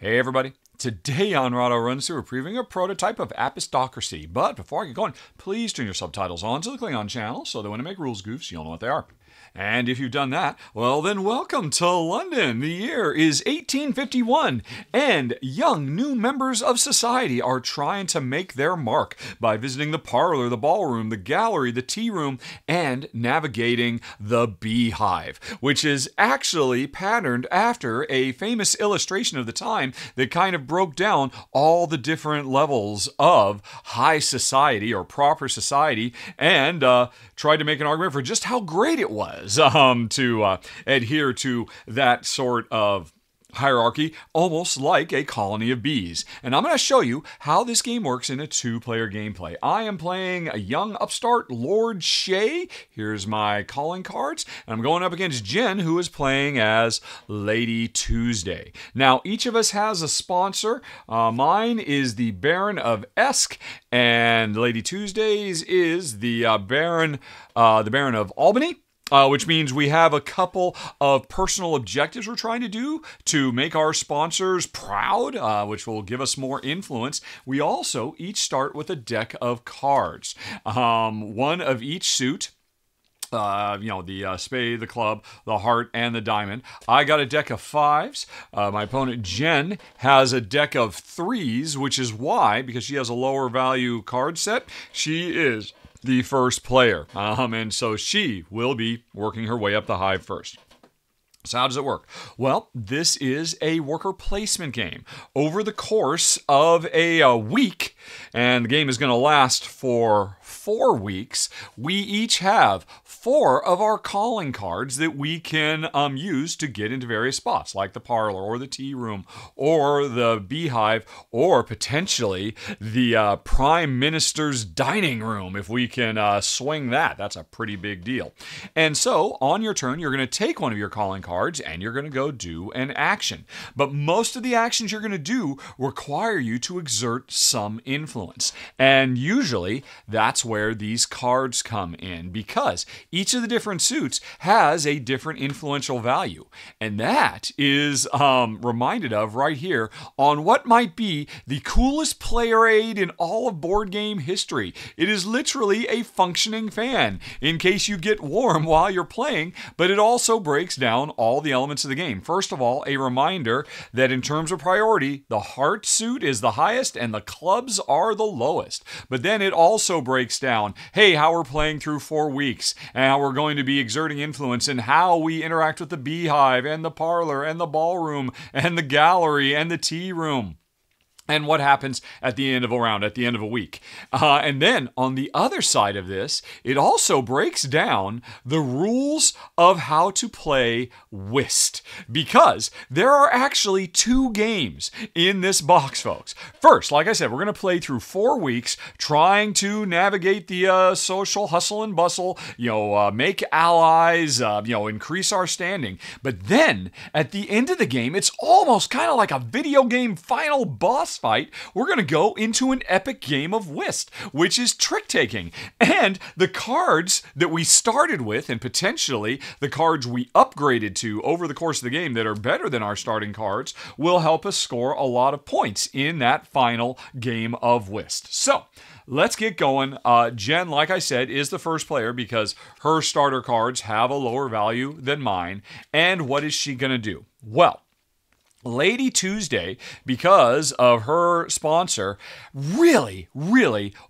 Hey everybody, today on Rado Runs, we're previewing a prototype of apistocracy, but before I get going, please turn your subtitles on to the Klingon channel so that when I make rules goofs, you'll know what they are. And if you've done that, well then welcome to London. The year is 1851, and young new members of society are trying to make their mark by visiting the parlor, the ballroom, the gallery, the tea room, and navigating the beehive, which is actually patterned after a famous illustration of the time that kind of broke down all the different levels of high society or proper society and tried to make an argument for just how great it was. To adhere to that sort of hierarchy, almost like a colony of bees. And I'm going to show you how this game works in a two-player gameplay. I am playing a young upstart, Lord Shay. Here's my calling cards. And I'm going up against Jen, who is playing as Lady Tuesday. Now, each of us has a sponsor. Mine is the Baron of Esk, and Lady Tuesday's is the Baron of Albany. Which means we have a couple of personal objectives we're trying to do to make our sponsors proud, which will give us more influence. We also each start with a deck of cards, one of each suit. The spade, the club, the heart, and the diamond. I got a deck of fives. My opponent, Jen, has a deck of threes, which is why, because she has a lower value card set, she is the first player. And so she will be working her way up the hive first. So how does it work? Well, this is a worker placement game. Over the course of a week, and the game is going to last for 4 weeks, we each have 4 of our calling cards that we can use to get into various spots, like the parlor, or the tea room, or the beehive, or potentially the Prime Minister's dining room, if we can swing that. That's a pretty big deal. And so, on your turn, you're going to take one of your calling cards, and you're going to go do an action. But most of the actions you're going to do require you to exert some influence. And usually, that's where these cards come in, because each of the different suits has a different influential value. And that is reminded of right here on what might be the coolest player aid in all of board game history. It is literally a functioning fan in case you get warm while you're playing, but it also breaks down all the elements of the game. First of all, a reminder that in terms of priority, the heart suit is the highest and the clubs are the lowest. But then it also breaks down, hey, how we're playing through 4 weeks, and how we're going to be exerting influence in how we interact with the beehive and the parlor and the ballroom and the gallery and the tea room. And what happens at the end of a round, at the end of a week. And then, on the other side of this, it also breaks down the rules of how to play whist. Because there are actually 2 games in this box, folks. First, like I said, we're going to play through 4 weeks, trying to navigate the social hustle and bustle, make allies, increase our standing. But then, at the end of the game, it's almost kind of like a video game final boss fight. We're going to go into an epic game of whist, which is trick-taking. And the cards that we started with, and potentially the cards we upgraded to over the course of the game that are better than our starting cards, will help us score a lot of points in that final game of whist. So, let's get going. Jen, like I said, is the first player because her starter cards have a lower value than mine. And what is she going to do? Well, Lady Tuesday, because of her sponsor, really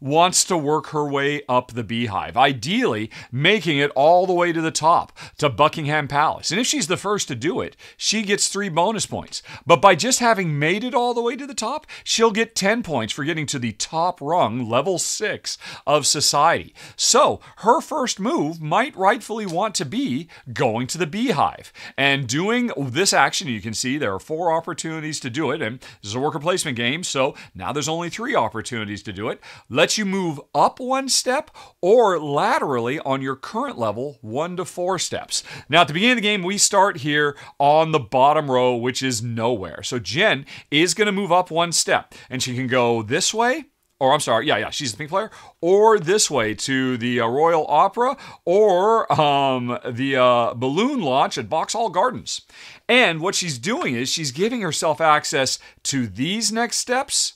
wants to work her way up the beehive, ideally making it all the way to the top, to Buckingham Palace. And if she's the first to do it, she gets 3 bonus points. But by just having made it all the way to the top, she'll get 10 points for getting to the top rung, level 6 of society. So her first move might rightfully want to be going to the beehive. And doing this action, you can see there are 4 opportunities to do it, and this is a worker placement game, so now there's only 3 opportunities to do it. Lets you move up 1 step or laterally on your current level 1 to 4 steps. Now at the beginning of the game, we start here on the bottom row, which is nowhere. So Jen is going to move up 1 step, and she can go this way or I'm sorry, yeah, she's the pink player, or this way to the Royal Opera, or the balloon launch at Vauxhall Gardens. And what she's doing is she's giving herself access to these next steps,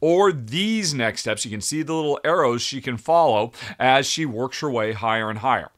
or these next steps. You can see the little arrows she can follow as she works her way higher and higher.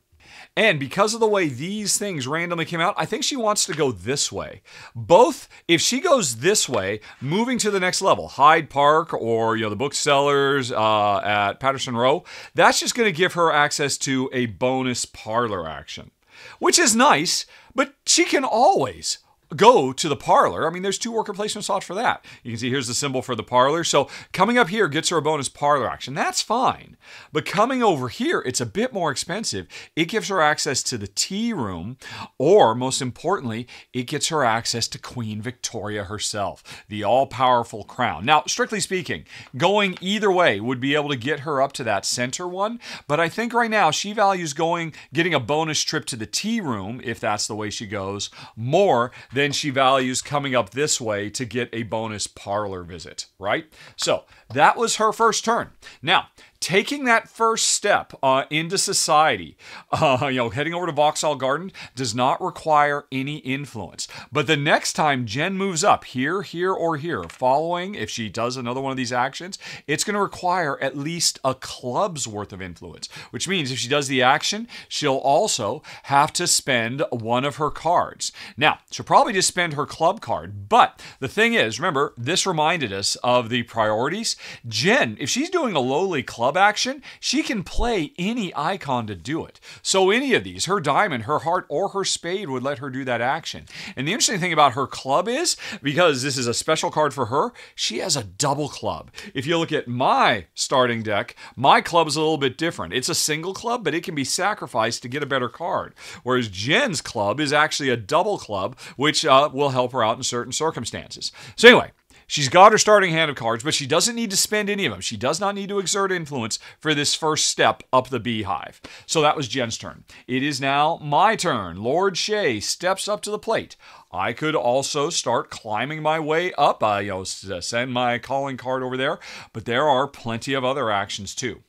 And because of the way these things randomly came out, I think she wants to go this way. Both, if she goes this way, moving to the next level, Hyde Park or the booksellers at Patterson Row, that's just going to give her access to a bonus parlor action, which is nice, but she can always go to the parlor. I mean, there's two worker placement slots for that. You can see here's the symbol for the parlor. So coming up here gets her a bonus parlor action. That's fine. But coming over here, it's a bit more expensive. It gives her access to the tea room, or most importantly, it gets her access to Queen Victoria herself, the all-powerful crown. Now, strictly speaking, going either way would be able to get her up to that center one. But I think right now she values getting a bonus trip to the tea room, if that's the way she goes, more than she values coming up this way to get a bonus parlor visit, right? So that was her first turn. Now, taking that first step into society, heading over to Vauxhall Garden does not require any influence. But the next time Jen moves up here, or here, following, if she does another one of these actions, it's going to require at least a club's worth of influence, which means if she does the action, she'll also have to spend one of her cards. Now, she'll probably just spend her club card, but the thing is, remember, this reminded us of the priorities. Jen, if she's doing a lowly club action, she can play any icon to do it. So any of these, her diamond, her heart, or her spade would let her do that action. And the interesting thing about her club is, because this is a special card for her, she has a double club. If you look at my starting deck, my club is a little bit different. It's a single club, but it can be sacrificed to get a better card. Whereas Jen's club is actually a double club, which will help her out in certain circumstances. So anyway, she's got her starting hand of cards, but she doesn't need to spend any of them. She does not need to exert influence for this first step up the beehive. So that was Jen's turn. It is now my turn. Lord Shay steps up to the plate. I could also start climbing my way up. I send my calling card over there, but there are plenty of other actions too.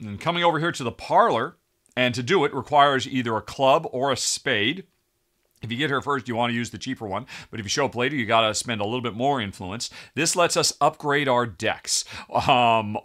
And coming over here to the parlor, and to do it requires either a club or a spade. If you get here first, you want to use the cheaper one. But if you show up later, you got to spend a little bit more influence. This lets us upgrade our decks,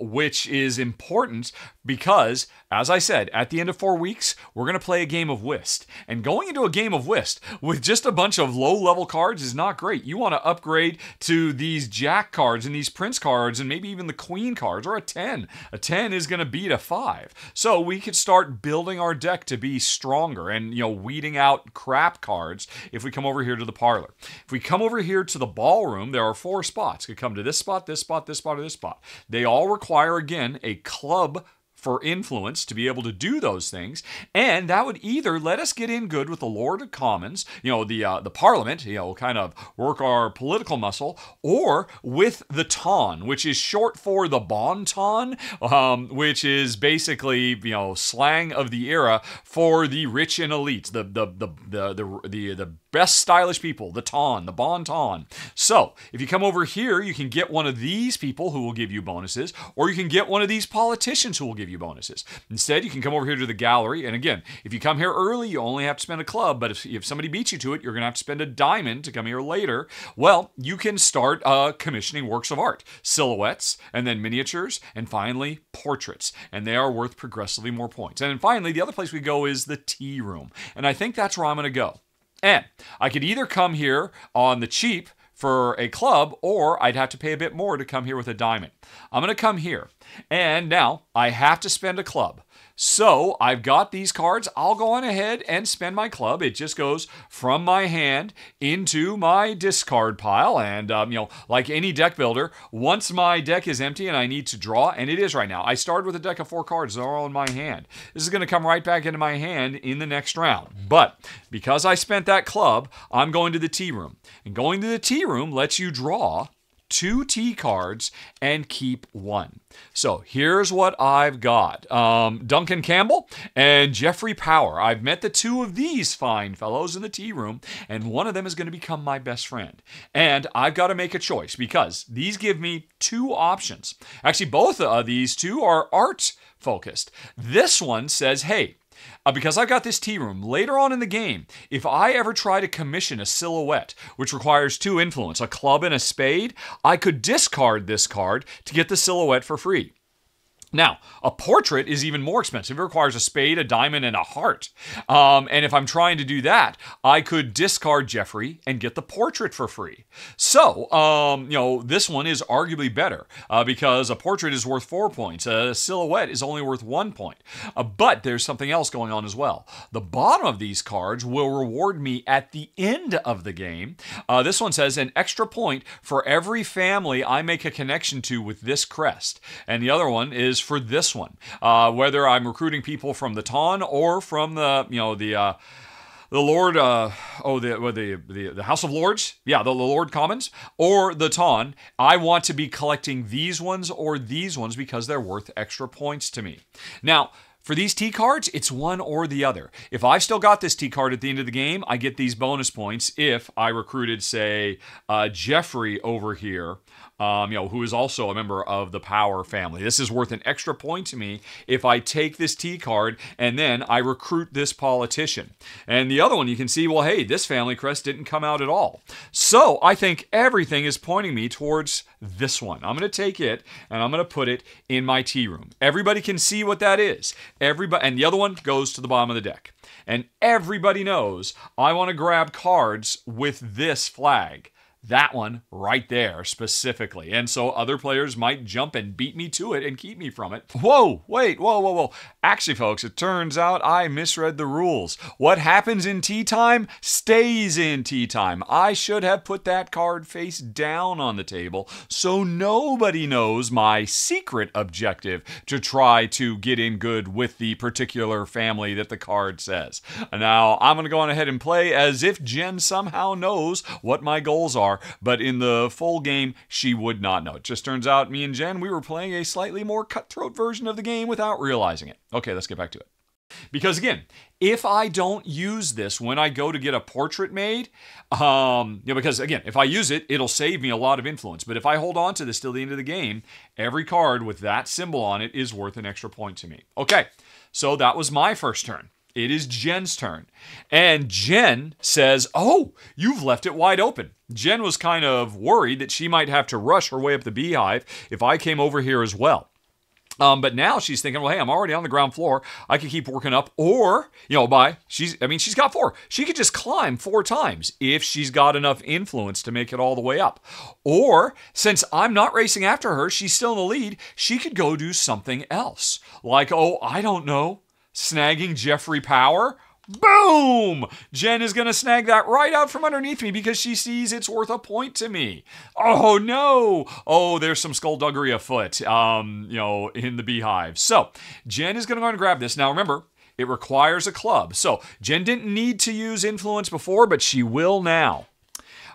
which is important because, as I said, at the end of 4 weeks, we're going to play a game of whist. And going into a game of whist with just a bunch of low-level cards is not great. You want to upgrade to these jack cards and these prince cards and maybe even the queen cards or a 10. A 10 is going to beat a 5. So we could start building our deck to be stronger and, weeding out crap cards. If we come over here to the parlor. If we come over here to the ballroom, there are 4 spots. You could come to this spot, this spot, this spot, or this spot. They all require, again, a club for influence to be able to do those things, and that would either let us get in good with the Lord Commons, the Parliament, kind of work our political muscle, or with the Ton, which is short for the Bon Ton, which is basically slang of the era for the rich and elite, the best stylish people, the Ton, the Bon Ton. So if you come over here, you can get one of these people who will give you bonuses, or you can get one of these politicians who will give you bonuses. Instead, you can come over here to the gallery, and again, if you come here early, you only have to spend a club, but if somebody beats you to it, you're going to have to spend a diamond to come here later. Well, you can start commissioning works of art, silhouettes, and then miniatures, and finally, portraits, and they are worth progressively more points. And then finally, the other place we go is the tea room, and I think that's where I'm going to go. And I could either come here on the cheap for a club, or I'd have to pay a bit more to come here with a diamond. I'm going to come here, and now I have to spend a club. So I've got these cards. I'll go on ahead and spend my club. It just goes from my hand into my discard pile. And, like any deck builder, once my deck is empty and I need to draw, and it is right now, I started with a deck of 4 cards. They're all in my hand. This is going to come right back into my hand in the next round. But because I spent that club, I'm going to the tea room. And going to the tea room lets you draw two tea cards and keep one. So here's what I've got. Duncan Campbell and Jeffrey Power. I've met the two of these fine fellows in the tea room, and one of them is going to become my best friend. And I've got to make a choice because these give me two options. Actually, both of these two are art focused. This one says, hey, because I've got this tea room, later on in the game, if I ever try to commission a silhouette, which requires two influence, a club and a spade, I could discard this card to get the silhouette for free. Now, a portrait is even more expensive. It requires a spade, a diamond, and a heart. And if I'm trying to do that, I could discard Jeffrey and get the portrait for free. So, you know, this one is arguably better because a portrait is worth 4 points. A silhouette is only worth 1 point. But there's something else going on as well. The bottom of these cards will reward me at the end of the game. This one says an extra point for every family I make a connection to with this crest. And the other one is for this one, whether I'm recruiting people from the Ton or from the, you know, the Lord, the House of Lords, yeah, the Lord Commons or the Ton, I want to be collecting these ones or these ones because they're worth extra points to me. Now, for these tea cards, it's one or the other. If I've still got this tea card at the end of the game, I get these bonus points if I recruited, say, Jeffrey over here, you know, who is also a member of the Power family. This is worth an extra point to me if I take this tea card and then I recruit this politician. And the other one you can see, well, hey, this family crest didn't come out at all. So I think everything is pointing me towards this one. I'm going to take it and I'm going to put it in my tea room. Everybody can see what that is. Everybody, and the other one goes to the bottom of the deck. And everybody knows I want to grab cards with this flag. That one right there specifically. And so other players might jump and beat me to it and keep me from it. Whoa, wait, whoa, whoa, whoa. Actually, folks, it turns out I misread the rules. What happens in tea time stays in tea time. I should have put that card face down on the table so nobody knows my secret objective to try to get in good with the particular family that the card says. Now, I'm going to go on ahead and play as if Jen somehow knows what my goals are. But in the full game, she would not know. It just turns out me and Jen, we were playing a slightly more cutthroat version of the game without realizing it. Okay, let's get back to it. Because again, if I don't use this when I go to get a portrait made, you know, because again, if I use it, it'll save me a lot of influence. But if I hold on to this till the end of the game, every card with that symbol on it is worth an extra point to me. Okay, so that was my first turn. It is Jen's turn. And Jen says, oh, you've left it wide open. Jen was kind of worried that she might have to rush her way up the beehive if I came over here as well. But now she's thinking, well, hey, I'm already on the ground floor. I could keep working up, or, you know, she's got four. She could just climb four times if she's got enough influence to make it all the way up. Or, since I'm not racing after her, she's still in the lead, she could go do something else. Like, oh, I don't know, snagging Jeffrey Power. Boom! Jen is going to snag that right out from underneath me because she sees it's worth a point to me. Oh, no! Oh, there's some skullduggery afoot, you know, in the beehive. So, Jen is going to go and grab this. Now, remember, it requires a club. So, Jen didn't need to use influence before, but she will now.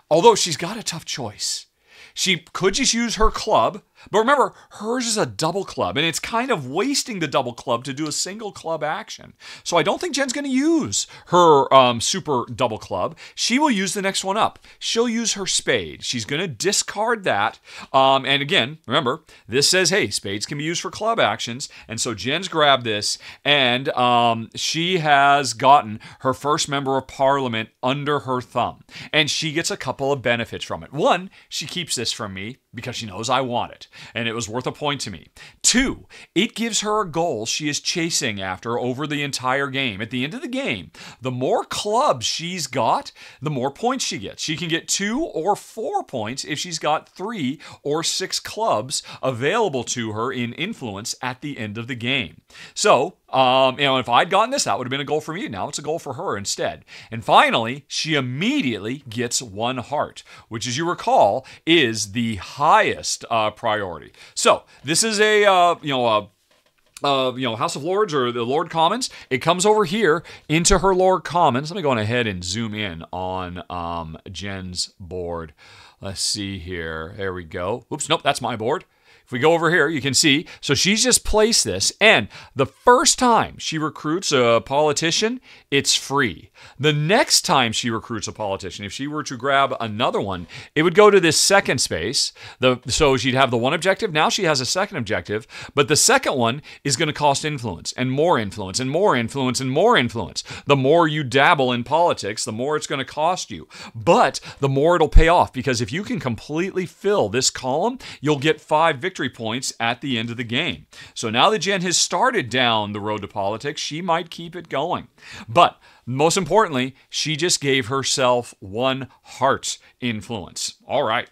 Although, she's got a tough choice. She could just use her club, but remember, hers is a double club, and it's kind of wasting the double club to do a single club action. So I don't think Jen's going to use her super double club. She will use the next one up. She'll use her spade. She's going to discard that. And again, remember, this says, hey, spades can be used for club actions. And so Jen's grabbed this, and she has gotten her first member of parliament under her thumb. And she gets a couple of benefits from it. One, she keeps this from me because she knows I want it and it was worth a point to me. Two, it gives her a goal she is chasing after over the entire game. At the end of the game, the more clubs she's got, the more points she gets. She can get 2 or 4 points if she's got 3 or 6 clubs available to her in influence at the end of the game. So, you know, if I'd gotten this, that would have been a goal for me. Now it's a goal for her instead. And finally, she immediately gets one heart, which, as you recall, is the highest priority. So this is a House of Lords or the Lord Commons. It comes over here into her Lord Commons. Let me go on ahead and zoom in on Jen's board. Let's see here. There we go. Oops, nope, that's my board. If we go over here, you can see. So she's just placed this. And the first time she recruits a politician, it's free. The next time she recruits a politician, if she were to grab another one, it would go to this second space. So she'd have the one objective. Now she has a second objective. But the second one is going to cost influence and more influence and more influence and more influence. The more you dabble in politics, the more it's going to cost you. But the more it'll pay off. Because if you can completely fill this column, you'll get 5 victory points at the end of the game. So now that Jen has started down the road to politics, she might keep it going. But most importantly, she just gave herself 1 heart influence. All right.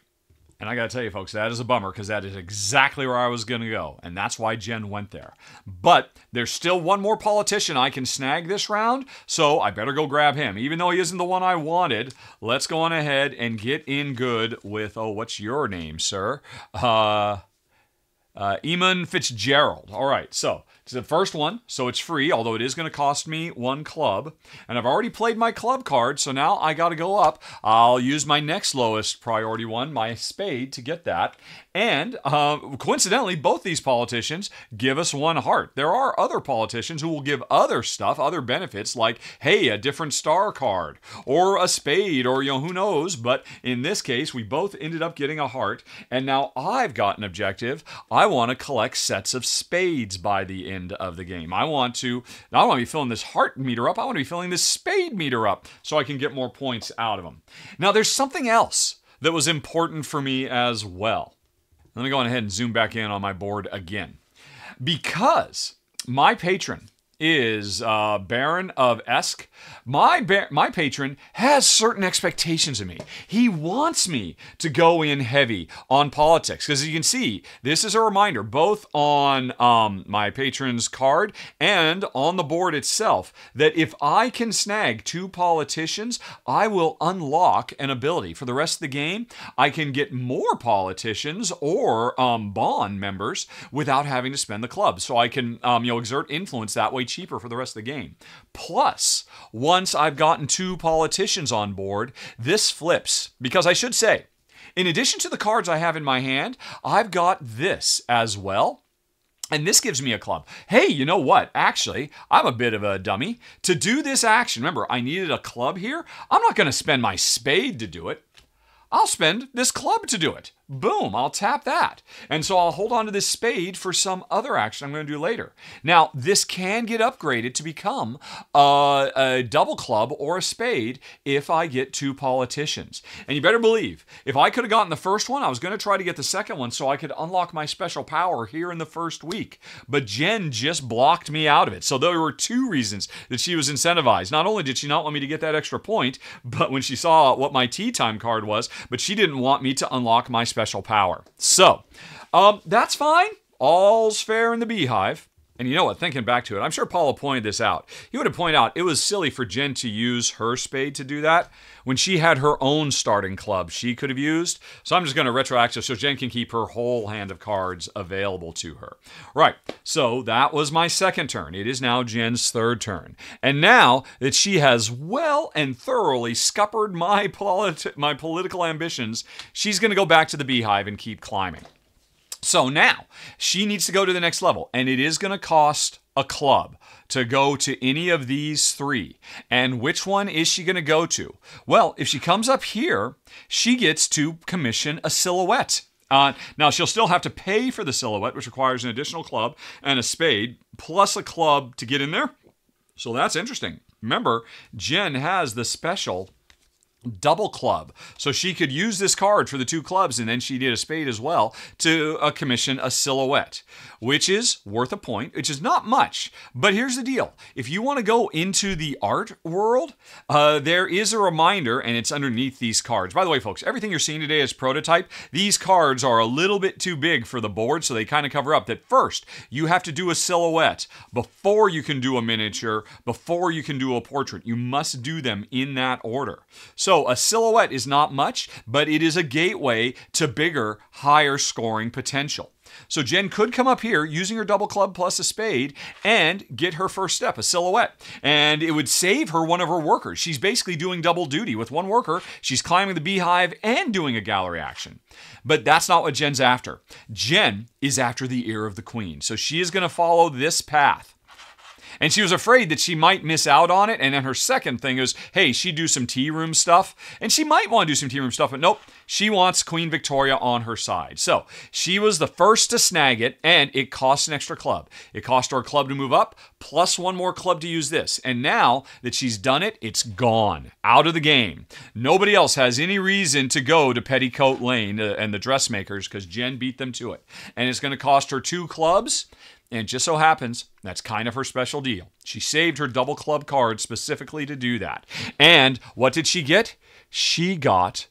And I got to tell you, folks, that is a bummer because that is exactly where I was going to go. And that's why Jen went there. But there's still one more politician I can snag this round, so I better go grab him. Even though he isn't the one I wanted, let's go on ahead and get in good with, oh, what's your name, sir? Eamon Fitzgerald. All right, so it's the first one, so it's free, although it is going to cost me 1 club. And I've already played my club card, so now I got to go up. I'll use my next lowest priority one, my spade, to get that. And coincidentally, both these politicians give us 1 heart. There are other politicians who will give other stuff, other benefits, like, hey, a different star card, or a spade, or, you know, who knows. But in this case, we both ended up getting 1 heart, and now I've got an objective. I want to collect sets of spades by the end of the game. I don't want to be filling this heart meter up. I want to be filling this spade meter up so I can get more points out of them. Now, there's something else that was important for me as well. Let me go on ahead and zoom back in on my board again. Because my patron is Baron of Esk. My patron has certain expectations of me. He wants me to go in heavy on politics. Because as you can see, this is a reminder, both on my patron's card and on the board itself, that if I can snag 2 politicians, I will unlock an ability. For the rest of the game, I can get more politicians or bond members without having to spend the club. So I can exert influence that way cheaper for the rest of the game. Plus, once I've gotten 2 politicians on board, this flips. Because I should say, in addition to the cards I have in my hand, I've got this as well. And this gives me a club. Hey, you know what? Actually, I'm a bit of a dummy. To do this action, remember, I needed a club here. I'm not going to spend my spade to do it. I'll spend this club to do it. Boom, I'll tap that. And so I'll hold on to this spade for some other action I'm going to do later. Now, this can get upgraded to become a double club or a spade if I get 2 politicians. And you better believe, if I could have gotten the first one, I was going to try to get the second one so I could unlock my special power here in the first week. But Jen just blocked me out of it. So there were 2 reasons that she was incentivized. Not only did she not want me to get that extra point, but when she saw what my tea time card was, but she didn't want me to unlock my special power. So, that's fine. All's fair in the beehive. And you know what? Thinking back to it, I'm sure Paula pointed this out. He would have pointed out it was silly for Jen to use her spade to do that when she had her own starting club she could have used. So I'm just going to retroactive so Jen can keep her whole hand of cards available to her. Right. So that was my second turn. It is now Jen's third turn. And now that she has well and thoroughly scuppered my political ambitions, she's going to go back to the beehive and keep climbing. So now, she needs to go to the next level, and it is going to cost a club to go to any of these 3. And which one is she going to go to? Well, if she comes up here, she gets to commission a silhouette. Now, she'll still have to pay for the silhouette, which requires an additional club and a spade, plus a club to get in there. So that's interesting. Remember, Jen has the special double club. So she could use this card for the 2 clubs, and then she did a spade as well to commission a silhouette, which is worth a point, which is not much. But here's the deal. If you want to go into the art world, there is a reminder, and it's underneath these cards. By the way, folks, everything you're seeing today is prototype. These cards are a little bit too big for the board, so they kind of cover up that first you have to do a silhouette before you can do a miniature, before you can do a portrait. You must do them in that order. So So a silhouette is not much, but it is a gateway to bigger, higher scoring potential. So Jen could come up here using her double club plus a spade and get her first step, a silhouette. And it would save her one of her workers. She's basically doing double duty. With one worker, she's climbing the beehive and doing a gallery action. But that's not what Jen's after. Jen is after the ear of the queen. So she is going to follow this path. And she was afraid that she might miss out on it. And then her second thing is, hey, she'd do some tea room stuff. And she might want to do some tea room stuff, but nope. She wants Queen Victoria on her side. So she was the first to snag it, and it costs an extra club. It cost her a club to move up, plus one more club to use this. And now that she's done it, it's gone. Out of the game. Nobody else has any reason to go to Petticoat Lane and the dressmakers because Jen beat them to it. And it's going to cost her two clubs. And just so happens, that's kind of her special deal. She saved her double club card specifically to do that. And what did she get? She got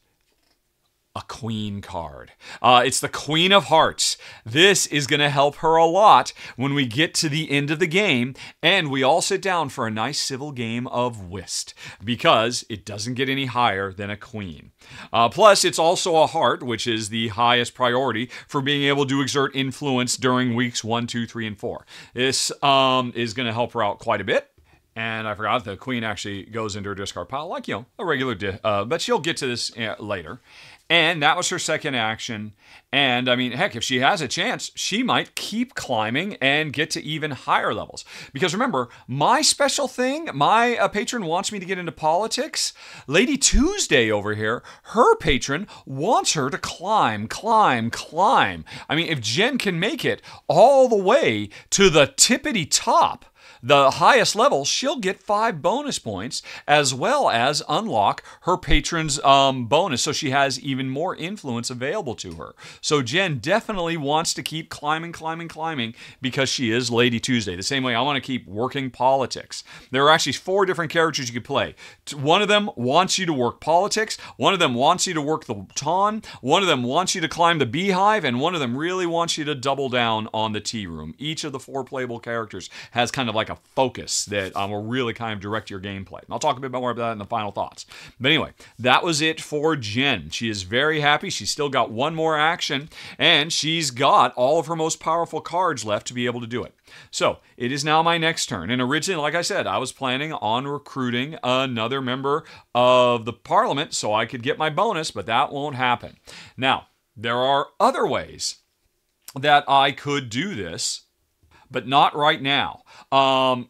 a queen card. It's the Queen of Hearts. This is going to help her a lot when we get to the end of the game and we all sit down for a nice civil game of whist, because it doesn't get any higher than a queen. Plus, it's also a heart, which is the highest priority for being able to exert influence during weeks 1, 2, 3, and 4. This is going to help her out quite a bit. And I forgot the queen actually goes into her discard pile like, you know, a regular, but she'll get to this later. And that was her second action. And I mean, heck, if she has a chance, she might keep climbing and get to even higher levels. Because remember, my special thing, my patron wants me to get into politics. Lady Tuesday over here, her patron wants her to climb, climb, climb. I mean, if Jen can make it all the way to the tippity top, the highest level, she'll get 5 bonus points, as well as unlock her patron's bonus, so she has even more influence available to her. So Jen definitely wants to keep climbing, climbing, climbing, because she is Lady Tuesday. The same way I want to keep working politics. There are actually 4 different characters you could play. One of them wants you to work politics, one of them wants you to work the ton, one of them wants you to climb the beehive, and one of them really wants you to double down on the tea room. Each of the 4 playable characters has kind of like a focus that will really kind of direct your gameplay. And I'll talk a bit more about that in the final thoughts. But anyway, that was it for Jen. She is very happy. She's still got one more action, and she's got all of her most powerful cards left to be able to do it. So it is now my next turn. And originally, like I said, I was planning on recruiting another member of the parliament so I could get my bonus, but that won't happen. Now, there are other ways that I could do this, but not right now.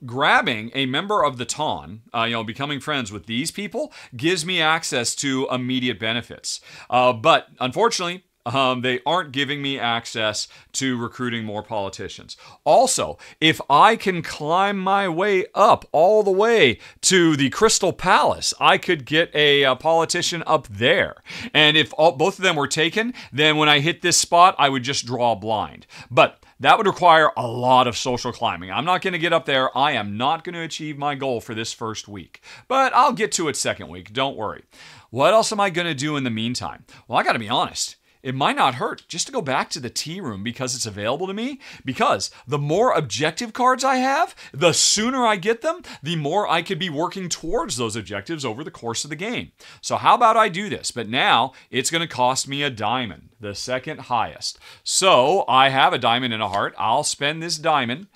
Grabbing a member of the ton, becoming friends with these people, gives me access to immediate benefits. But unfortunately, they aren't giving me access to recruiting more politicians. Also, if I can climb my way up all the way to the Crystal Palace, I could get a politician up there. And if both of them were taken, then when I hit this spot, I would just draw blind. But that would require a lot of social climbing. I'm not going to get up there. I am not going to achieve my goal for this first week. But I'll get to it second week. Don't worry. What else am I going to do in the meantime? Well, I got to be honest. It might not hurt just to go back to the tea room because it's available to me. Because the more objective cards I have, the sooner I get them, the more I could be working towards those objectives over the course of the game. So how about I do this? But now it's going to cost me a diamond, the second highest. So I have a diamond and a heart. I'll spend this diamond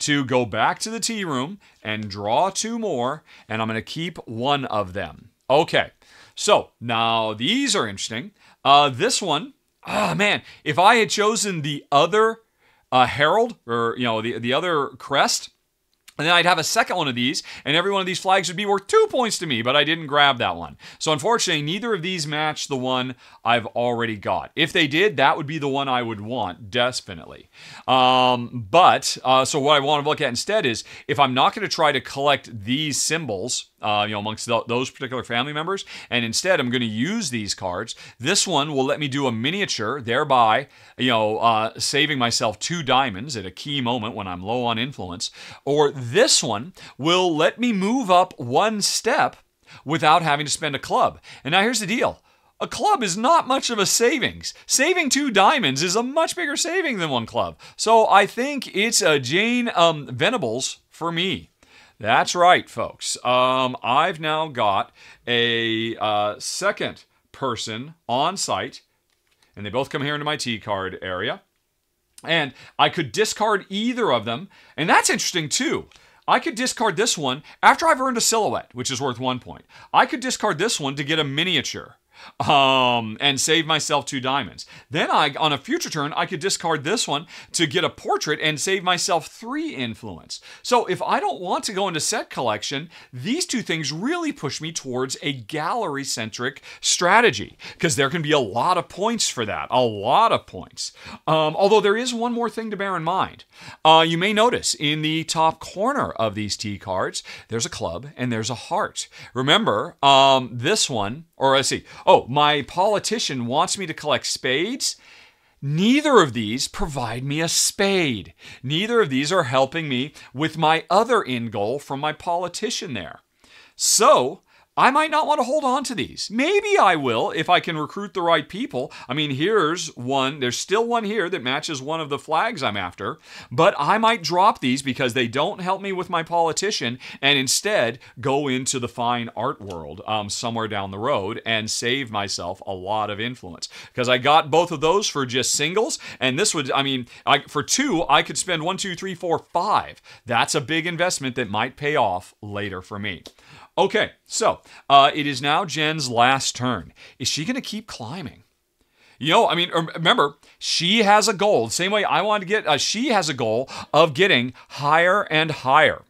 to go back to the tea room and draw 2 more. And I'm going to keep 1 of them. Okay. So now these are interesting. This one, if I had chosen the other herald, or, the other crest, and then I'd have a second one of these, and every one of these flags would be worth 2 points to me, but I didn't grab that one. So unfortunately, neither of these match the one I've already got. If they did, that would be the one I would want, definitely. So what I want to look at instead is, if I'm not going to try to collect these symbols, amongst those particular family members, and instead I'm going to use these cards. This one will let me do a miniature, thereby, saving myself 2 diamonds at a key moment when I'm low on influence. Or this one will let me move up 1 step without having to spend a club. And now here's the deal. A club is not much of a savings. Saving 2 diamonds is a much bigger saving than 1 club. So I think it's a Jane Venables for me. That's right, folks. I've now got a second person on site, and they both come here into my tea card area. And I could discard either of them, and that's interesting too. I could discard this one after I've earned a silhouette, which is worth 1 point. I could discard this one to get a miniature and save myself 2 diamonds. Then on a future turn, I could discard this one to get a portrait and save myself 3 influence. So if I don't want to go into set collection, these two things really push me towards a gallery-centric strategy, because there can be a lot of points for that, a lot of points. Although there is one more thing to bear in mind. You may notice in the top corner of these tea cards, there's a club and there's a heart. Remember, this one, or let's see, oh, my politician wants me to collect spades. Neither of these provide me a spade. Neither of these are helping me with my other end goal from my politician there. So I might not want to hold on to these. Maybe I will if I can recruit the right people. I mean, here's one. There's still one here that matches one of the flags I'm after. But I might drop these because they don't help me with my politician and instead go into the fine art world somewhere down the road and save myself a lot of influence. Because I got both of those for just singles. And this would, I mean, for 2, I could spend 1, 2, 3, 4, 5. That's a big investment that might pay off later for me. Okay, so it is now Jen's last turn. Is she going to keep climbing? You know, I mean, remember, she has a goal. The same way I wanted to get, she has a goal of getting higher and higher.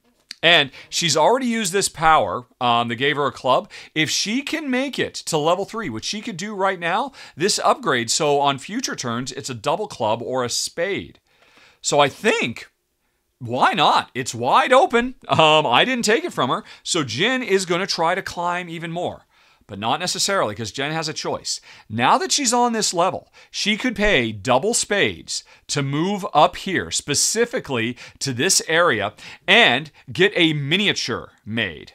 And she's already used this power that gave her a club. If she can make it to level 3, which she could do right now, this upgrade, so on future turns, it's a double club or a spade. So I think... why not? It's wide open. I didn't take it from her. So Jen is going to try to climb even more. But not necessarily, because Jen has a choice. Now that she's on this level, she could pay double spades to move up here, specifically to this area, and get a miniature made.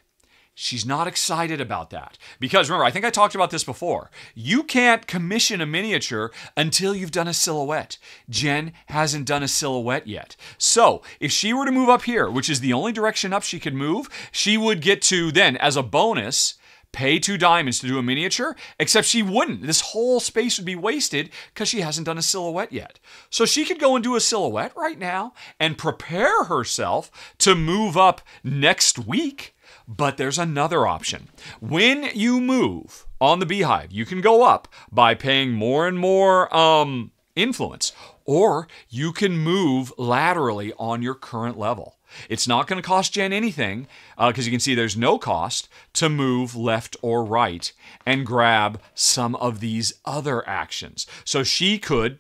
She's not excited about that. Because remember, I think I talked about this before. You can't commission a miniature until you've done a silhouette. Jen hasn't done a silhouette yet. So if she were to move up here, which is the only direction up she could move, she would get to then, as a bonus, pay 2 diamonds to do a miniature, except she wouldn't. This whole space would be wasted because she hasn't done a silhouette yet. So she could go and do a silhouette right now and prepare herself to move up next week. But there's another option. When you move on the beehive, you can go up by paying more and more influence, or you can move laterally on your current level. It's not going to cost Jen anything because you can see there's no cost to move left or right and grab some of these other actions. So she could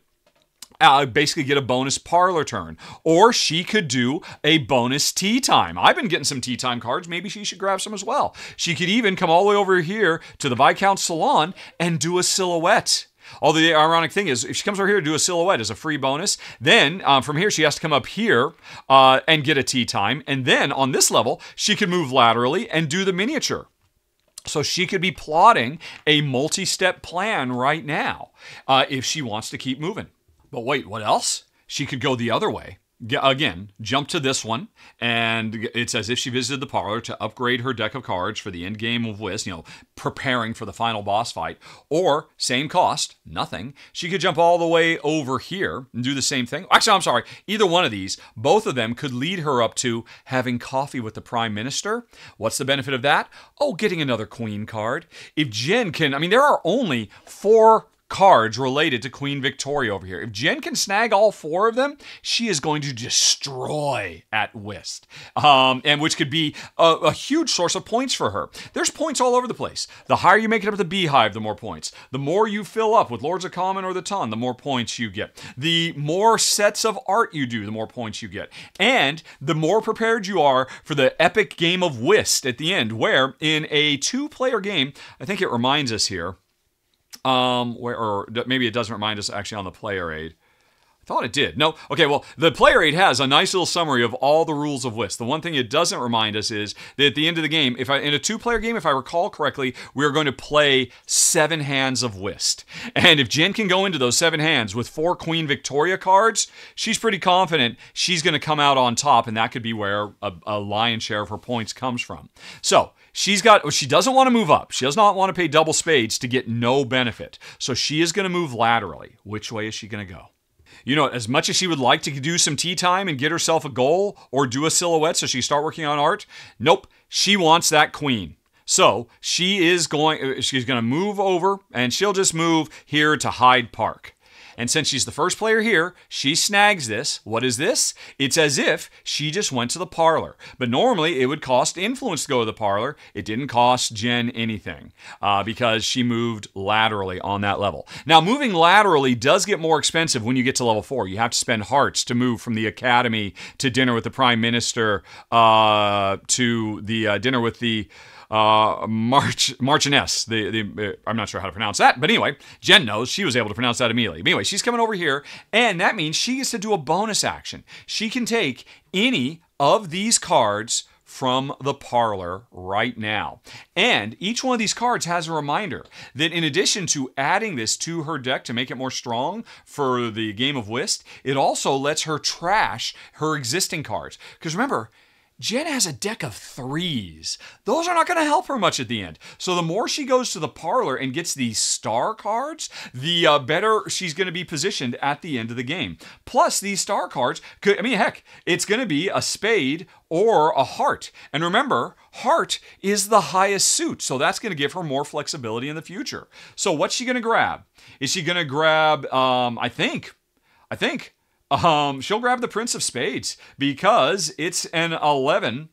basically get a bonus parlor turn, or she could do a bonus tea time. I've been getting some tea time cards. Maybe she should grab some as well. She could even come all the way over here to the Viscount Salon and do a silhouette. Although the ironic thing is, if she comes over here to do a silhouette as a free bonus, then from here she has to come up here and get a tea time. And then on this level, she can move laterally and do the miniature. So she could be plotting a multi-step plan right now if she wants to keep moving. But wait, what else? She could go the other way. Again, jump to this one, and it's as if she visited the parlor to upgrade her deck of cards for the end game of whist, you know, preparing for the final boss fight. Or, same cost, nothing. She could jump all the way over here and do the same thing. Actually, I'm sorry, either one of these, both of them could lead her up to having coffee with the Prime Minister. What's the benefit of that? Oh, getting another Queen card. If Jen can, I mean, there are only 4 cards related to Queen Victoria over here. If Jen can snag all 4 of them, she is going to destroy at whist, and which could be a huge source of points for her. There's points all over the place. The higher you make it up at the beehive, the more points. The more you fill up with Lords of Commons or the Ton, the more points you get. The more sets of art you do, the more points you get. And the more prepared you are for the epic game of whist at the end, where in a 2-player game, I think it reminds us here, or maybe it doesn't remind us actually on the player aid. I Thought it did. No. Okay, well, the player aid has a nice little summary of all the rules of whist. The one thing it doesn't remind us is that at the end of the game, in a two-player game, if I recall correctly, we are going to play 7 hands of whist. And if Jen can go into those 7 hands with 4 Queen Victoria cards, she's pretty confident she's going to come out on top, and that could be where a lion's share of her points comes from. So, she doesn't want to move up. She does not want to pay double spades to get no benefit. So she is going to move laterally. Which way is she going to go? You know, as much as she would like to do some tea time and get herself a goal or do a silhouette so she start working on art, nope, she wants that queen. So she's going to move over, and she'll just move here to Hyde Park. And since she's the first player here, she snags this. What is this? It's as if she just went to the parlor. But normally, it would cost influence to go to the parlor. It didn't cost Jen anything because she moved laterally on that level. Now, moving laterally does get more expensive when you get to level 4. You have to spend hearts to move from the academy to dinner with the Prime Minister to the dinner with the... Marchioness. I'm not sure how to pronounce that, but anyway, Jen knows. She was able to pronounce that immediately. But anyway, she's coming over here, and that means she gets to do a bonus action. She can take any of these cards from the parlor right now. And each one of these cards has a reminder that in addition to adding this to her deck to make it more strong for the game of whist, it also lets her trash her existing cards. Because remember, Jen has a deck of 3s. Those are not going to help her much at the end. So the more she goes to the parlor and gets these star cards, the better she's going to be positioned at the end of the game. Plus, these star cards could, I mean, heck, it's going to be a spade or a heart. And remember, heart is the highest suit, so that's going to give her more flexibility in the future. So what's she going to grab? Is she going to grab, she'll grab the Prince of Spades because it's an 11,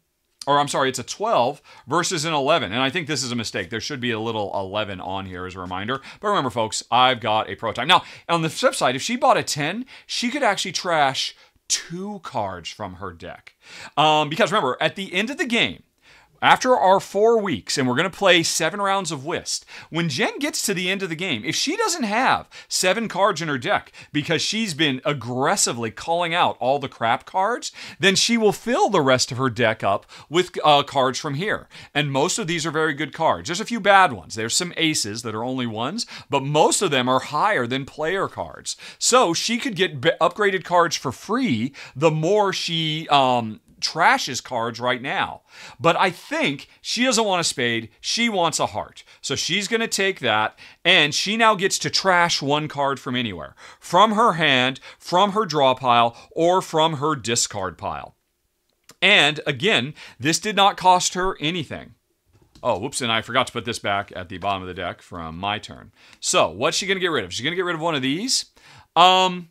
or I'm sorry, it's a 12 versus an 11. And I think this is a mistake. There should be a little 11 on here as a reminder. But remember, folks, I've got a pro time. Now, on the flip side, if she bought a 10, she could actually trash 2 cards from her deck. Because remember, at the end of the game, after our 4 weeks, and we're going to play 7 rounds of whist, when Jen gets to the end of the game, if she doesn't have 7 cards in her deck because she's been aggressively calling out all the crap cards, then she will fill the rest of her deck up with cards from here. And most of these are very good cards. There's a few bad ones. There's some aces that are only ones, but most of them are higher than player cards. So she could get upgraded cards for free the more she... trashes cards right now. But I think she doesn't want a spade. She wants a heart. So she's going to take that, and she now gets to trash 1 card from anywhere. From her hand, from her draw pile, or from her discard pile. And again, this did not cost her anything. Oh, whoops, and I forgot to put this back at the bottom of the deck from my turn. So what's she going to get rid of? She's going to get rid of one of these. You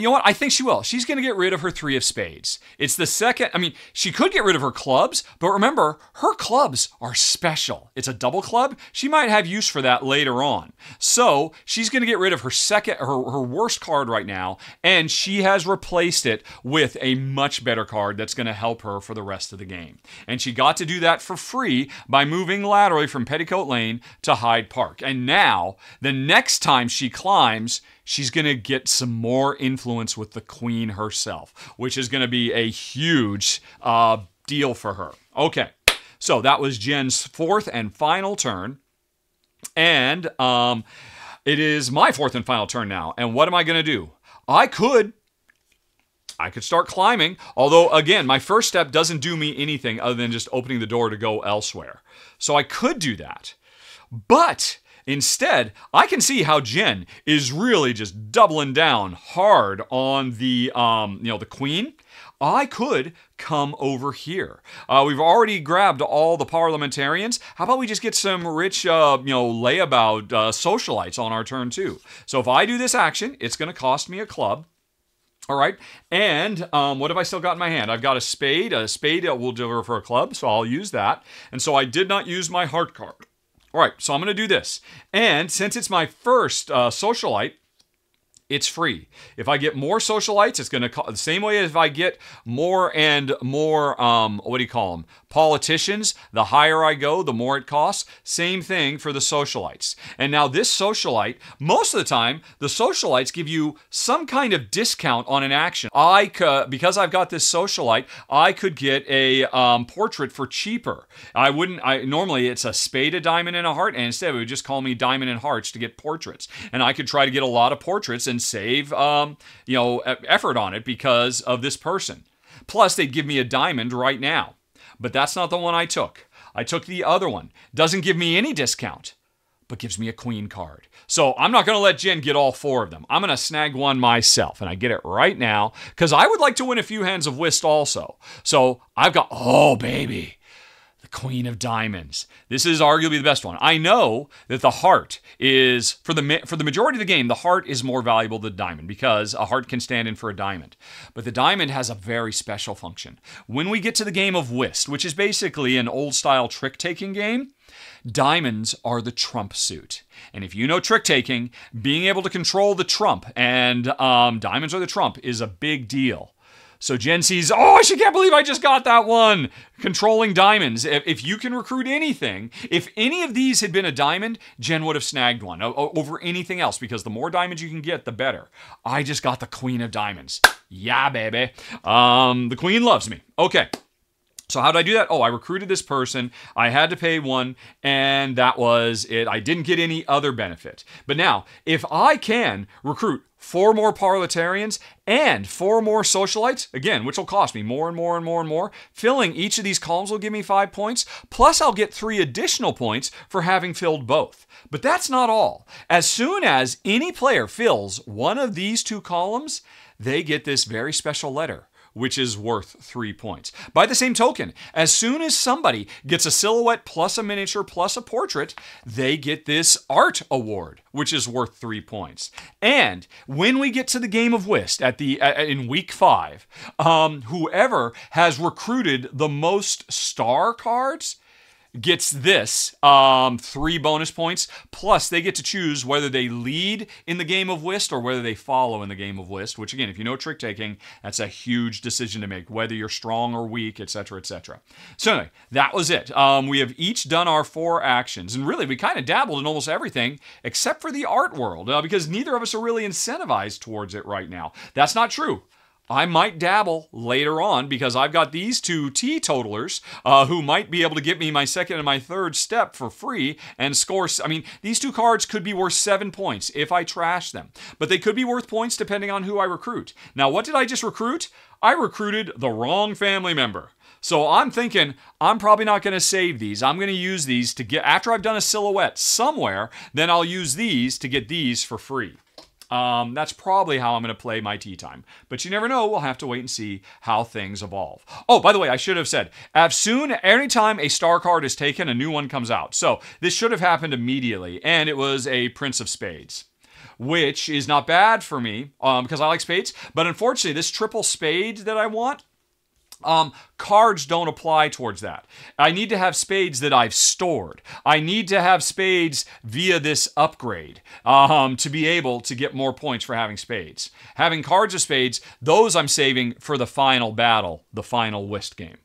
know what? I think she will. She's going to get rid of her 3 of spades. It's the second. I mean, she could get rid of her clubs, but remember, her clubs are special. It's a double club. She might have use for that later on. So she's going to get rid of her her worst card right now, and she has replaced it with a much better card that's going to help her for the rest of the game. And she got to do that for free by moving laterally from Petticoat Lane to Hyde Park. And now, the next time she climbs, she's going to get some more influence with the queen herself, which is going to be a huge deal for her. Okay, so that was Jen's 4th and final turn. And it is my 4th and final turn now. And what am I going to do? I could start climbing, although, again, my first step doesn't do me anything other than just opening the door to go elsewhere. So I could do that. But... instead, I can see how Jen is really just doubling down hard on the, the queen. I could come over here. We've already grabbed all the parliamentarians. How about we just get some rich, layabout socialites on our turn too? So if I do this action, it's going to cost me a club. All right, and what have I still got in my hand? I've got a spade. A spade will deliver for a club, so I'll use that. And so I did not use my heart card. All right, so I'm going to do this. And since it's my first socialite, it's free. If I get more socialites, it's going to cost the same way as if I get more and more, Politicians, the higher I go, the more it costs. Same thing for the socialites. And now this socialite, most of the time, the socialites give you some kind of discount on an action. Because I've got this socialite, I could get a portrait for cheaper. Normally it's a spade, a diamond, and a heart, and instead it would just call me diamond and hearts to get portraits. And I could try to get a lot of portraits and save, you know, effort on it because of this person. Plus, they'd give me a diamond right now. But that's not the one I took. I took the other one. Doesn't give me any discount, but gives me a queen card. So I'm not going to let Jen get all four of them. I'm going to snag one myself, and I get it right now because I would like to win a few hands of whist also. So I've got, oh, baby, the Queen of Diamonds. This is arguably the best one. I know that the heart is, for the majority of the game, the heart is more valuable than the diamond because a heart can stand in for a diamond. But the diamond has a very special function. When we get to the game of whist, which is basically an old-style trick-taking game, diamonds are the trump suit. And if you know trick-taking, being able to control the trump, and diamonds are the trump, is a big deal. So Jen sees, oh, she can't believe I just got that one. Controlling diamonds. If you can recruit anything, if any of these had been a diamond, Jen would have snagged one over anything else because the more diamonds you can get, the better. I just got the Queen of Diamonds. Yeah, baby. The Queen loves me. Okay. So how did I do that? Oh, I recruited this person. I had to pay one, and that was it. I didn't get any other benefit. But now, if I can recruit 4 more parliamentarians and 4 more socialites, again, which will cost me more and more and more and more, filling each of these columns will give me 5 points, plus I'll get 3 additional points for having filled both. But that's not all. As soon as any player fills one of these 2 columns, they get this very special letter, which is worth 3 points. By the same token, as soon as somebody gets a silhouette plus a miniature plus a portrait, they get this art award, which is worth 3 points. And when we get to the game of whist at the in week 5, whoever has recruited the most star cards gets this 3 bonus points, plus they get to choose whether they lead in the game of whist or whether they follow in the game of whist, which again, if you know trick-taking, that's a huge decision to make, whether you're strong or weak, etc., etc. So anyway, that was it. We have each done our 4 actions, and really, we kind of dabbled in almost everything except for the art world, because neither of us are really incentivized towards it right now. That's not true. I might dabble later on because I've got these 2 teetotalers who might be able to get me my 2nd and my 3rd step for free and score. I mean, these 2 cards could be worth 7 points if I trash them, but they could be worth points depending on who I recruit. Now, what did I just recruit? I recruited the wrong family member. So I'm thinking I'm probably not going to save these. I'm going to use these to get, after I've done a silhouette somewhere, then I'll use these to get these for free. That's probably how I'm going to play my tea time. But you never know. We'll have to wait and see how things evolve. Oh, by the way, I should have said, as soon, anytime a star card is taken, a new one comes out. So this should have happened immediately. And it was a Prince of Spades, which is not bad for me because I like spades. But unfortunately, this triple spade that I want, cards don't apply towards that. I need to have spades that I've stored. I need to have spades via this upgrade to be able to get more points for having spades. Having cards of spades, those I'm saving for the final battle, the final whist game.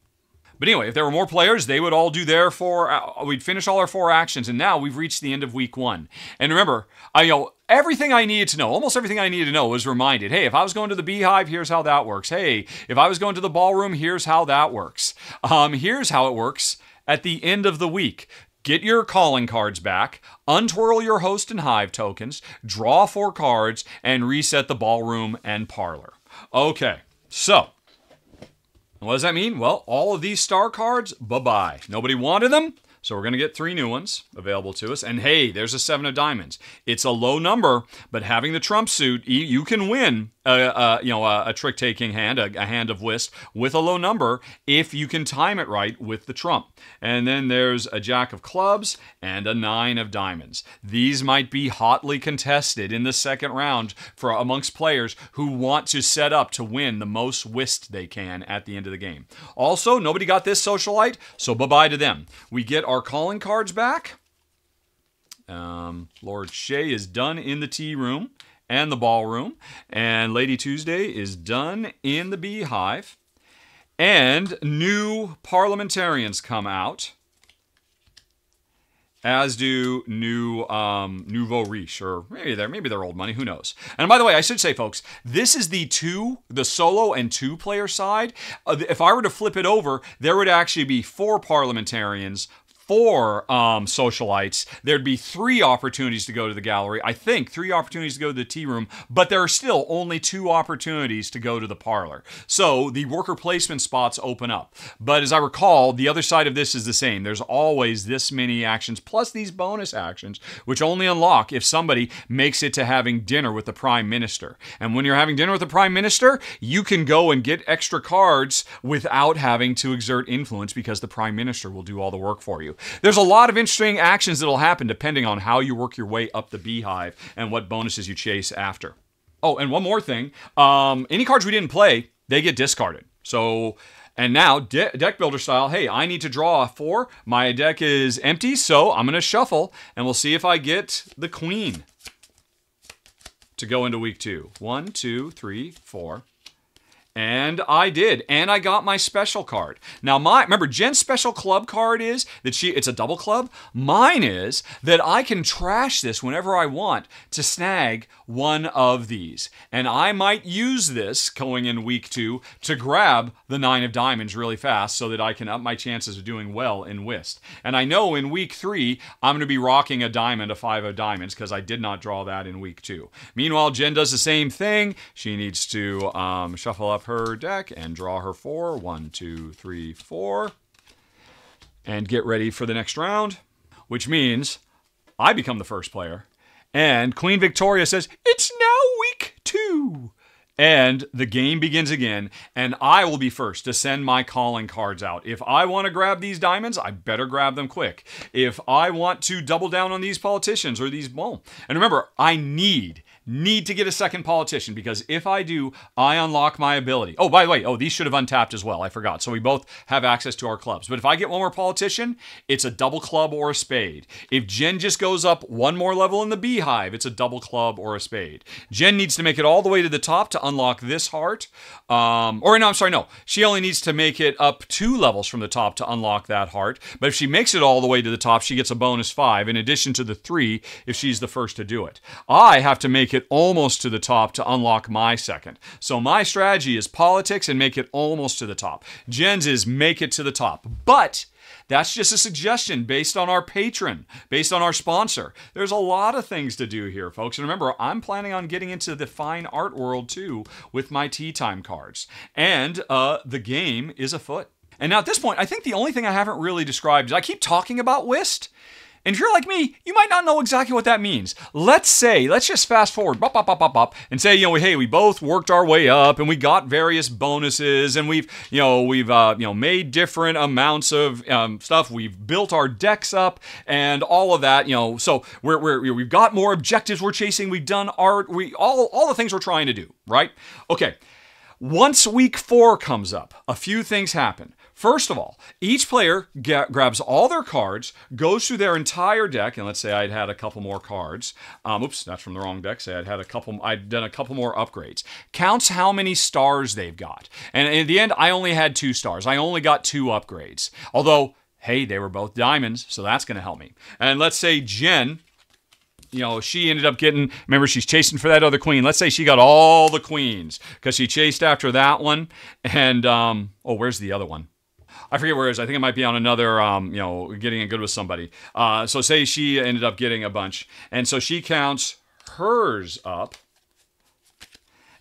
But anyway, if there were more players, they would all do their 4. We'd finish all our 4 actions, and now we've reached the end of week 1. And remember, everything I needed to know, almost everything I needed to know was reminded. Hey, if I was going to the beehive, here's how that works. Hey, if I was going to the ballroom, here's how that works. Here's how it works at the end of the week. Get your calling cards back, untwirl your host and hive tokens, draw 4 cards, and reset the ballroom and parlor. Okay, so what does that mean? Well, all of these star cards, bye-bye. Nobody wanted them, so we're going to get 3 new ones available to us. And hey, there's a 7 of diamonds. It's a low number, but having the trump suit, you can win a trick-taking hand, a hand of whist, with a low number if you can time it right with the trump. And then there's a jack of clubs and a 9 of diamonds. These might be hotly contested in the 2nd round for amongst players who want to set up to win the most whist they can at the end of the game. Also, nobody got this socialite, so bye-bye to them. We get our calling cards back. Lord Shay is done in the tea room and the ballroom, and Lady Tuesday is done in the beehive, And new parliamentarians come out, as do new nouveau riche, or maybe they're old money, who knows. And by the way, I should say, folks, this is the solo and two-player side. If I were to flip it over, there would actually be 4 parliamentarians, 4 socialites. There'd be 3 opportunities to go to the gallery. I think 3 opportunities to go to the tea room, but there are still only 2 opportunities to go to the parlor. So the worker placement spots open up. But as I recall, the other side of this is the same. There's always this many actions, plus these bonus actions, which only unlock if somebody makes it to having dinner with the Prime Minister. And when you're having dinner with the Prime Minister, you can go and get extra cards without having to exert influence because the Prime Minister will do all the work for you. There's a lot of interesting actions that'll happen depending on how you work your way up the beehive and what bonuses you chase after. Oh, and one more thing. Any cards we didn't play, they get discarded. So, and now, deck builder style, hey, I need to draw a 4. My deck is empty, so I'm going to shuffle, and we'll see if I get the queen to go into week 2. 1, 2, 3, 4. And I did, and I got my special card. Now, remember, Jen's special club card is that it's a double club. Mine is that I can trash this whenever I want to snag one of these. And I might use this, going in week 2, to grab the 9 of diamonds really fast so that I can up my chances of doing well in whist. And I know in week 3, I'm going to be rocking a diamond, a 5 of diamonds, because I did not draw that in week 2. Meanwhile, Jen does the same thing. She needs to shuffle up her deck and draw her 4. 1, 2, 3, 4. And get ready for the next round, which means I become the first player. And Queen Victoria says, "It's now week 2." And the game begins again, and I will be first to send my calling cards out. If I want to grab these diamonds, I better grab them quick. If I want to double down on these politicians or these, well, and remember, I need to get a second politician, because if I do, I unlock my ability. Oh, by the way, these should have untapped as well. I forgot. So we both have access to our clubs. But if I get one more politician, it's a double club or a spade. If Jen just goes up one more level in the beehive, it's a double club or a spade. Jen needs to make it all the way to the top to unlock this heart. She only needs to make it up 2 levels from the top to unlock that heart. But if she makes it all the way to the top, she gets a bonus 5 in addition to the 3 if she's the first to do it. I have to make it almost to the top to unlock my second. So my strategy is politics and make it almost to the top. Jen's is make it to the top. But that's just a suggestion based on our patron, based on our sponsor. There's a lot of things to do here, folks. And remember, I'm planning on getting into the fine art world too with my tea time cards. And the game is afoot. And now at this point, I think the only thing I haven't really described is I keep talking about whist. And if you're like me, you might not know exactly what that means. Let's just fast forward, bop, bop, bop, bop, bop, and say, hey, we both worked our way up, and we got various bonuses, and we've made different amounts of stuff. We've built our decks up, and all of that, So we've got more objectives we're chasing. We've done art. All the things we're trying to do, right? Okay. Once week 4 comes up, a few things happen. First of all, each player grabs all their cards, goes through their entire deck, and let's say I'd had a couple more cards. Oops, that's from the wrong deck. Say I'd done a couple more upgrades. Counts how many stars they've got. And in the end, I only had 2 stars. I only got 2 upgrades. Although, hey, they were both diamonds, so that's going to help me. And let's say Jen, she ended up getting, remember, she's chasing for that other queen. Let's say she got all the queens because she chased after that one. And, where's the other one? I forget where it is. I think it might be on another, getting in good with somebody. So say she ended up getting a bunch. And so she counts hers up.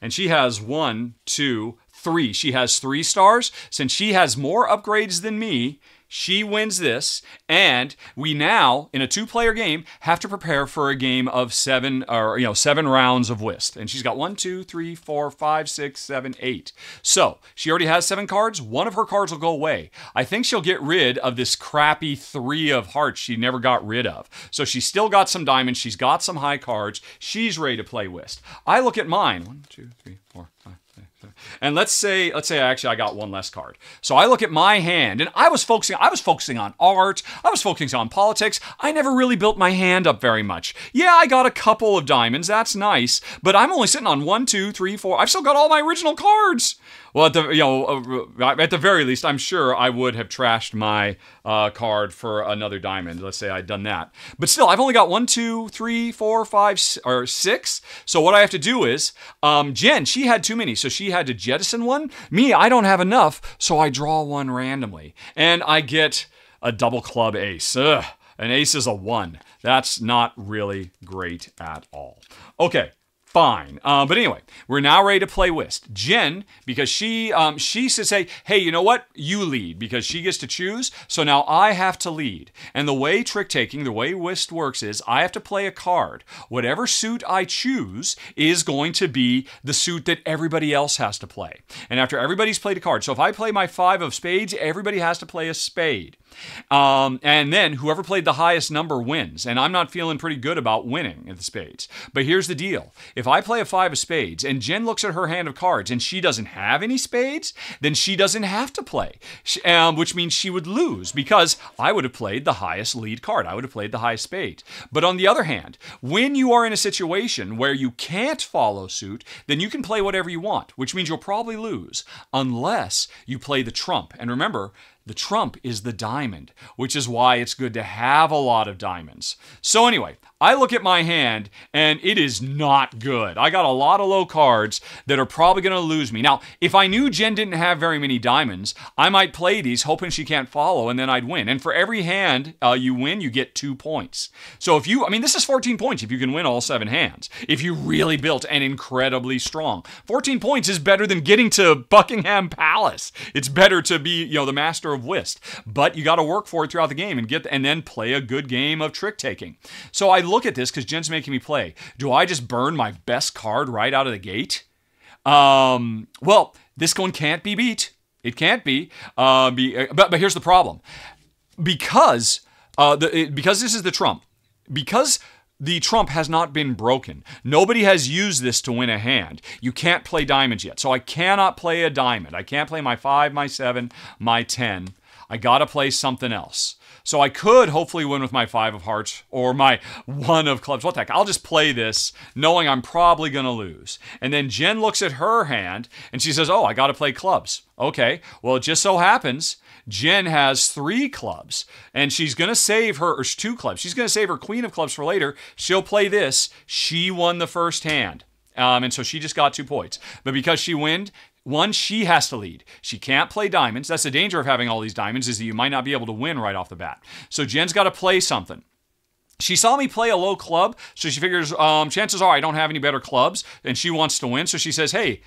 And she has 1, 2, 3. She has 3 stars. Since she has more upgrades than me, she wins this, and we now, in a 2-player game, have to prepare for a game of 7 rounds of whist. And she's got 1, 2, 3, 4, 5, 6, 7, 8. So she already has 7 cards. One of her cards will go away. I think she'll get rid of this crappy 3 of hearts she never got rid of. So she's still got some diamonds. She's got some high cards. She's ready to play whist. I look at mine. 1, 2, 3, 4, 5. And let's say actually I got one less card. So I look at my hand, and I was focusing on art. I was focusing on politics. I never really built my hand up very much. Yeah, I got a couple of diamonds. That's nice. But I'm only sitting on 1, 2, 3, 4. I've still got all my original cards. Well, at the very least, I'm sure I would have trashed my card for another diamond. Let's say I'd done that. But still, I've only got 1, 2, 3, 4, 5, or 6. So what I have to do is, Jen, she had too many, so she had to jettison one. Me, I don't have enough, so I draw one randomly. And I get a double club ace. Ugh, an ace is a 1. That's not really great at all. Okay. Fine. But anyway, we're now ready to play whist. Jen, because she should say, hey, you know what? You lead, because she gets to choose. So now I have to lead. And the way trick-taking, the way whist works is I have to play a card. Whatever suit I choose is going to be the suit that everybody else has to play. And after everybody's played a card, so if I play my 5 of spades, everybody has to play a spade. And then whoever played the highest number wins. And I'm not feeling pretty good about winning at the spades. But here's the deal. If I play a 5 of spades and Jen looks at her hand of cards and she doesn't have any spades, then she doesn't have to play, which means she would lose because I would have played the highest lead card. I would have played the highest spade. But on the other hand, when you are in a situation where you can't follow suit, then you can play whatever you want, which means you'll probably lose unless you play the trump. And remember, the trump is the diamond, which is why it's good to have a lot of diamonds. So anyway, I look at my hand, and it is not good. I got a lot of low cards that are probably going to lose me. Now, if I knew Jen didn't have very many diamonds, I might play these, hoping she can't follow, and then I'd win. And for every hand you win, you get 2 points. So if you, I mean, this is 14 points if you can win all 7 hands. If you really built an incredibly strong. 14 points is better than getting to Buckingham Palace. It's better to be, you know, the master of whist, but you got to work for it throughout the game and then play a good game of trick taking. So I look at this because Jen's making me play. Do I just burn my best card right out of the gate? Well, this one can't be beat. It can't be. But here's the problem, because this is the trump, because the trump has not been broken. Nobody has used this to win a hand. You can't play diamonds yet. So I cannot play a diamond. I can't play my 5, my 7, my 10. I gotta play something else. So I could hopefully win with my 5 of hearts or my 1 of clubs. What the heck? I'll just play this knowing I'm probably gonna lose. And then Jen looks at her hand and she says, oh, I gotta play clubs. Okay, well, it just so happens Jen has 3 clubs, and she's going to save her, or 2 clubs. She's going to save her queen of clubs for later. She'll play this. She won the first hand, and so she just got 2 points. But because she won, she has to lead. She can't play diamonds. That's the danger of having all these diamonds, is that you might not be able to win right off the bat. So Jen's got to play something. She saw me play a low club, so she figures, chances are I don't have any better clubs, and she wants to win, so she says, hey,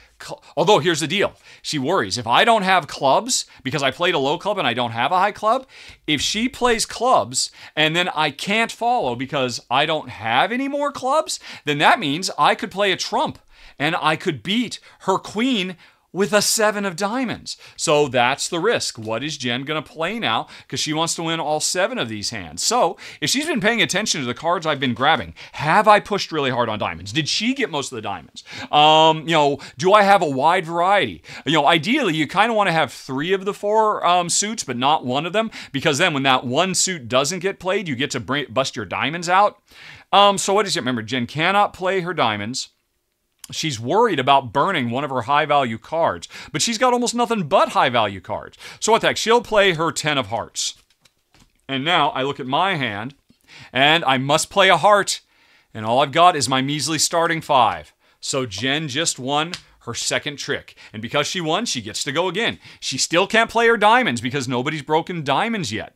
although here's the deal. She worries. If I don't have clubs, because I played a low club and I don't have a high club, if she plays clubs and then I can't follow because I don't have any more clubs, then that means I could play a trump, and I could beat her queen with a 7 of diamonds. So that's the risk. What is Jen going to play now? Because she wants to win all 7 of these hands. So if she's been paying attention to the cards I've been grabbing, have I pushed really hard on diamonds? Did she get most of the diamonds? You know, do I have a wide variety? You know, ideally, you kind of want to have 3 of the 4 suits, but not 1 of them, because then when that 1 suit doesn't get played, you get to bust your diamonds out. So what is it? Remember, Jen cannot play her diamonds. She's worried about burning 1 of her high-value cards, but she's got almost nothing but high-value cards. So what the heck? She'll play her 10 of hearts. And now I look at my hand, and I must play a heart. And all I've got is my measly starting 5. So Jen just won her second trick. And because she won, she gets to go again. She still can't play her diamonds because nobody's broken diamonds yet.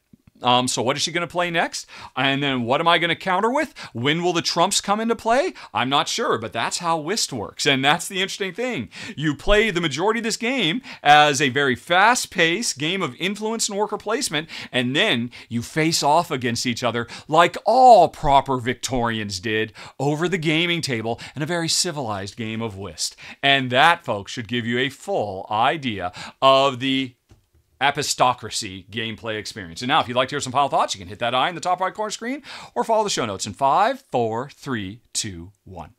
So what is she going to play next? And then what am I going to counter with? When will the trumps come into play? I'm not sure, but that's how whist works. And that's the interesting thing. You play the majority of this game as a very fast-paced game of influence and worker placement, and then you face off against each other like all proper Victorians did over the gaming table in a very civilized game of whist. And that, folks, should give you a full idea of the apistocracy gameplay experience. And now, if you'd like to hear some final thoughts, you can hit that eye in the top right corner screen or follow the show notes in 5, 4, 3, 2, 1.